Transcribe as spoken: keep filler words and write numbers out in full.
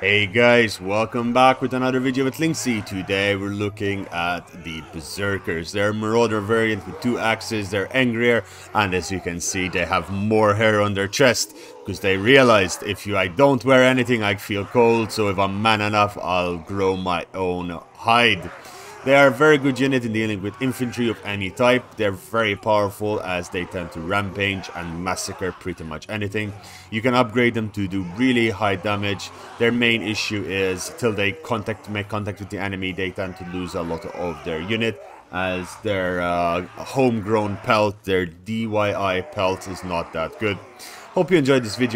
Hey guys, welcome back with another video with Linksy. Today we're looking at the Berserkers. They're a Marauder variant with two axes, they're angrier, and as you can see they have more hair on their chest, because they realized if you, I don't wear anything I feel cold, so if I'm man enough I'll grow my own hide. They are a very good unit in dealing with infantry of any type. They're very powerful as they tend to rampage and massacre pretty much anything. You can upgrade them to do really high damage. Their main issue is till they contact make contact with the enemy, they tend to lose a lot of their unit, as their uh, homegrown pelt, their D I Y pelt, is not that good. Hope you enjoyed this video.